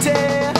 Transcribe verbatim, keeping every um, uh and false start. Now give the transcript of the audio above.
City.